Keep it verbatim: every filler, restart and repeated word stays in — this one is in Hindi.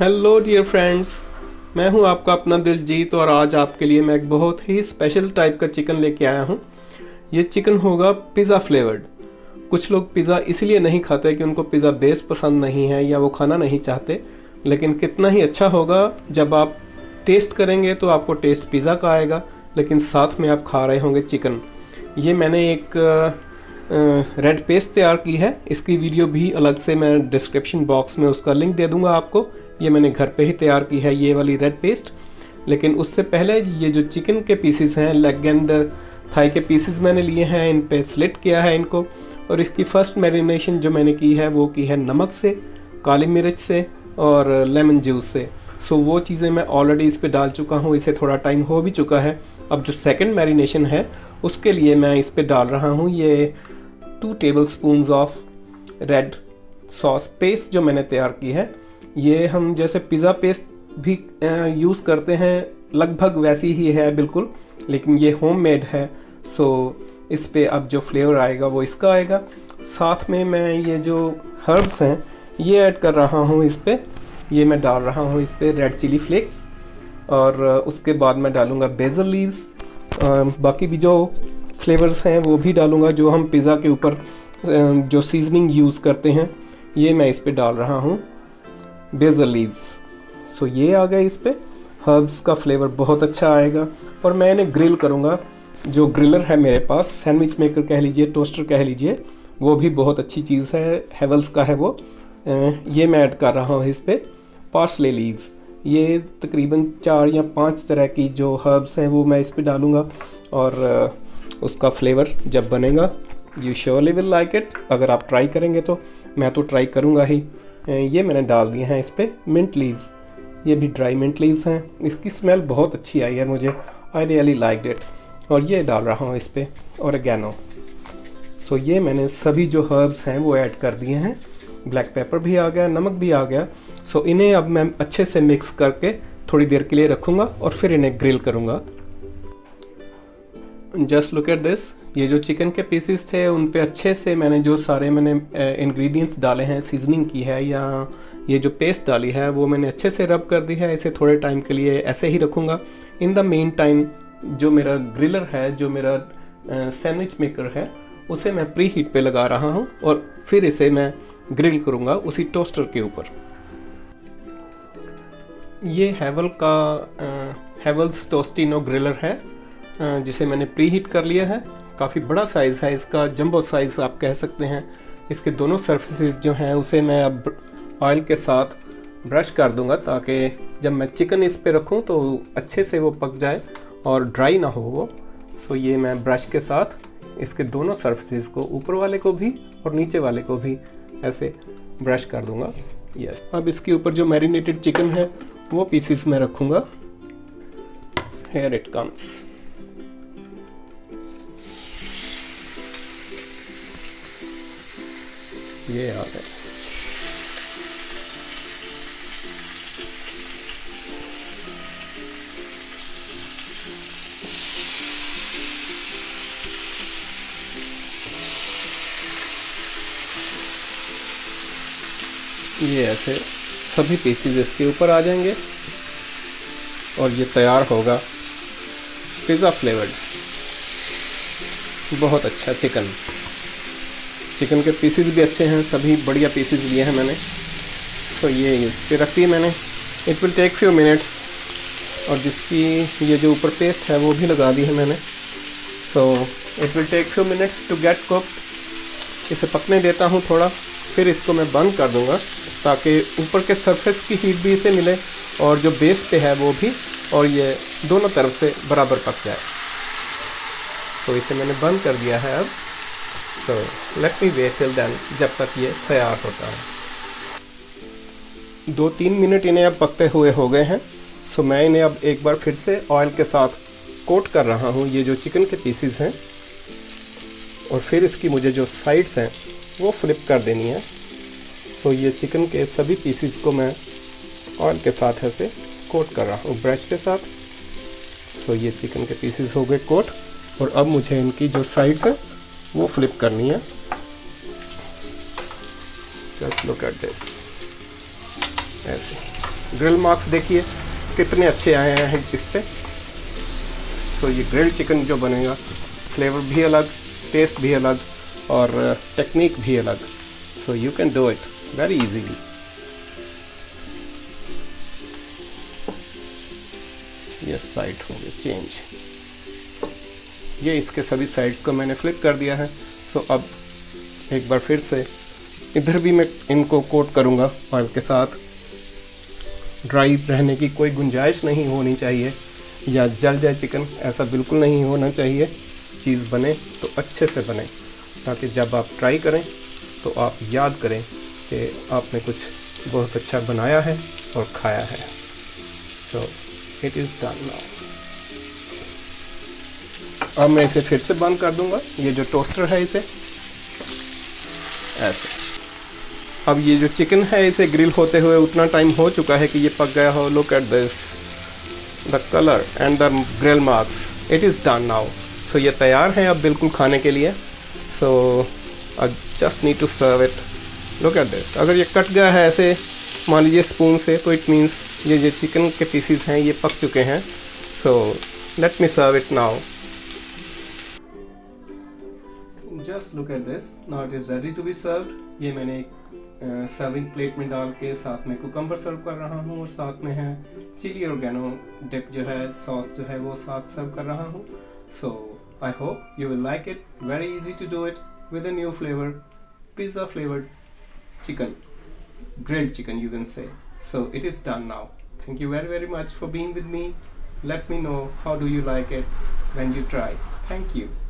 हेलो डियर फ्रेंड्स, मैं हूं आपका अपना दिलजीत और आज आपके लिए मैं एक बहुत ही स्पेशल टाइप का चिकन लेके आया हूं। ये चिकन होगा पिज़्ज़ा फ्लेवर्ड। कुछ लोग पिज़्ज़ा इसलिए नहीं खाते कि उनको पिज़्ज़ा बेस पसंद नहीं है या वो खाना नहीं चाहते, लेकिन कितना ही अच्छा होगा जब आप टेस्ट करेंगे तो आपको टेस्ट पिज़्ज़ा का आएगा, लेकिन साथ में आप खा रहे होंगे चिकन। ये मैंने एक रेड पेस्ट तैयार की है, इसकी वीडियो भी अलग से मैं डिस्क्रिप्शन बॉक्स में उसका लिंक दे दूंगा आपको। ये मैंने घर पे ही तैयार की है ये वाली रेड पेस्ट। लेकिन उससे पहले ये जो चिकन के पीसेस हैं, लेग एंड थाई के पीसेस मैंने लिए हैं, इन पे स्लिट किया है इनको। और इसकी फ़र्स्ट मैरिनेशन जो मैंने की है वो की है नमक से, काली मिर्च से और लेमन जूस से। सो वो चीज़ें मैं ऑलरेडी इस पर डाल चुका हूँ, इसे थोड़ा टाइम हो भी चुका है। अब जो सेकेंड मैरिनेशन है उसके लिए मैं इस पर डाल रहा हूँ ये two tablespoons of red sauce paste जो मैंने तैयार की है। ये हम जैसे पिज़्ज़ा पेस्ट भी यूज़ करते हैं, लगभग वैसी ही है बिल्कुल, लेकिन ये होममेड है। सो इस पे अब जो फ्लेवर आएगा वो इसका आएगा। साथ में मैं ये जो हर्ब्स हैं ये ऐड कर रहा हूँ इस पे। ये मैं डाल रहा हूँ इस पे रेड चिली फ्लेक्स और उसके बाद मैं डालूँगा बेसल लीव्स। बाकी भी जो फ्लेवर्स हैं वो भी डालूँगा जो हम पिज़्ज़ा के ऊपर जो सीजनिंग यूज़ करते हैं। ये मैं इस पर डाल रहा हूँ बेसल लीव्स। सो ये आ गया, इस पर हर्ब्स का फ्लेवर बहुत अच्छा आएगा। और मैं इन्हें ग्रिल करूँगा, जो ग्रिलर है मेरे पास, सैंडविच मेकर कह लीजिए, टोस्टर कह लीजिए, वो भी बहुत अच्छी चीज़ है, हेवल्स का है वो। ये मैं ऐड कर रहा हूँ इस पर पार्सले लीव्स। ये तकरीबन चार या पांच तरह की जो हर्ब्स हैं वो मैं इस पर डालूँगा और उसका फ्लेवर जब बनेगा you surely will like it. अगर आप ट्राई करेंगे तो, मैं तो ट्राई करूँगा ही। ये मैंने डाल दिए हैं इस पर मिंट लीव्स, ये भी ड्राई मिंट लीव्स हैं। इसकी स्मेल बहुत अच्छी आई है मुझे, आई रियली लाइक इट। और ये डाल रहा हूँ इस पर ओरेगानो। सो ये मैंने सभी जो हर्ब्स हैं वो ऐड कर दिए हैं। ब्लैक पेपर भी आ गया, नमक भी आ गया। सो इन्हें अब मैं अच्छे से मिक्स करके थोड़ी देर के लिए रखूँगा और फिर इन्हें ग्रिल करूँगा। Just look at this. ये जो चिकन के पीसेस थे उन पे अच्छे से मैंने जो सारे मैंने इंग्रेडिएंट्स डाले हैं, सीजनिंग की है या ये जो पेस्ट डाली है वो मैंने अच्छे से रब कर दी है। इसे थोड़े टाइम के लिए ऐसे ही रखूँगा। इन द मेन टाइम जो मेरा ग्रिलर है, जो मेरा सैंडविच मेकर है, उसे मैं प्री हीट पर लगा रहा हूँ और फिर इसे मैं ग्रिल करूँगा उसी टोस्टर के ऊपर। ये हैवल का हैवल्स टोस्टिनो ग्रिलर है जिसे मैंने प्री हीट कर लिया है। काफ़ी बड़ा साइज़ है इसका, जंबो साइज़ आप कह सकते हैं। इसके दोनों सर्फेसेस जो हैं उसे मैं अब ऑयल के साथ ब्रश कर दूंगा ताकि जब मैं चिकन इस पे रखूं तो अच्छे से वो पक जाए और ड्राई ना हो वो। सो ये मैं ब्रश के साथ इसके दोनों सर्फेसेस को, ऊपर वाले को भी और नीचे वाले को भी ऐसे ब्रश कर दूँगा। यस, अब इसके ऊपर जो मैरिनेटेड चिकन है वो पीसेस मैं रखूँगा। Here it comes. ये आ गए। ये ऐसे सभी पीसेस इसके ऊपर आ जाएंगे और ये तैयार होगा पिज़्ज़ा फ्लेवर्ड बहुत अच्छा चिकन। चिकन के पीसेस भी अच्छे हैं, सभी बढ़िया पीसेस लिए हैं मैंने। तो ये इस पर रख दिए मैंने। It will take few minutes. और जिसकी ये जो ऊपर पेस्ट है वो भी लगा दी है मैंने। So it will take few minutes to get cooked. इसे पकने देता हूँ थोड़ा, फिर इसको मैं बंद कर दूँगा ताकि ऊपर के सरफेस की हीट भी इसे मिले और जो बेस पे है वो भी, और ये दोनों तरफ से बराबर पक जाए। तो इसे मैंने बंद कर दिया है अब। So let me wait till then, जब तक ये तैयार होता है। दो तीन मिनट इन्हें अब पकते हुए हो गए हैं। सो मैं इन्हें अब एक बार फिर से ऑयल के साथ कोट कर रहा हूँ ये जो चिकन के पीसेस हैं, और फिर इसकी मुझे जो साइड्स हैं वो फ्लिप कर देनी है। सो ये चिकन के सभी पीसेस को मैं ऑयल के साथ ऐसे कोट कर रहा हूँ ब्रश के साथ। सो ये चिकन के पीसेस हो गए कोट, और अब मुझे इनकी जो साइड्स हैं वो फ्लिप करनी है। Just look at this. ऐसे ग्रिल मार्क्स देखिए कितने अच्छे आए हैं इस पर। तो ये ग्रिल चिकन जो बनेगा फ्लेवर भी अलग, टेस्ट भी अलग और टेक्निक भी अलग। So you can do it very easily. ये साइड हो गया चेंज, ये इसके सभी साइड्स को मैंने फ्लिप कर दिया है। सो so, अब एक बार फिर से इधर भी मैं इनको कोट करूँगा ऑयल के साथ। ड्राई रहने की कोई गुंजाइश नहीं होनी चाहिए या जल जाए चिकन, ऐसा बिल्कुल नहीं होना चाहिए। चीज़ बने तो अच्छे से बने ताकि जब आप ट्राई करें तो आप याद करें कि आपने कुछ बहुत अच्छा बनाया है और खाया है। So it is done now. अब मैं इसे फिर से बंद कर दूंगा, ये जो टोस्टर है इसे ऐसे। अब ये जो चिकन है इसे ग्रिल होते हुए उतना टाइम हो चुका है कि ये पक गया हो। Look at this, the colour and the grill marks, it is done now. So ये तैयार है अब बिल्कुल खाने के लिए। So I just need to serve it. Look at this. अगर ये कट गया है ऐसे मान लीजिए स्पून से तो इट मीन्स ये ये चिकन के पीसीज हैं ये पक चुके हैं। So let me serve it now. Just look at this, now it is ready to be served. ये मैंने एक सर्विंग प्लेट में डाल के साथ में कुकम्बर सर्व कर रहा हूँ और साथ में है चिली ओरेगानो डिप जो है सॉस जो है वो साथ सर्व कर रहा हूँ। सो I hope you will like it. Very easy to do it with a new flavor, pizza flavored chicken, grilled chicken you can say. So it is done now. Thank you very very much for being with me. Let me know how do you like it when you try. Thank you.